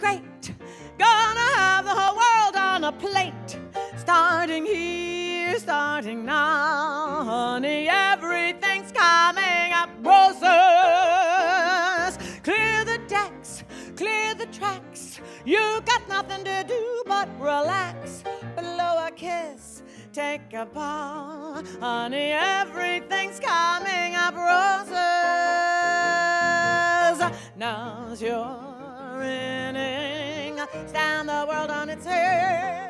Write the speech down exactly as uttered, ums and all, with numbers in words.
great. Gonna have the whole world on a plate. Starting here, starting now, honey, everything's coming up. Roses, clear the decks, clear the tracks. You got nothing to do but relax. Blow a kiss, take a ball, honey, everything's coming up. Roses, now's your inning. Stand the world on its head.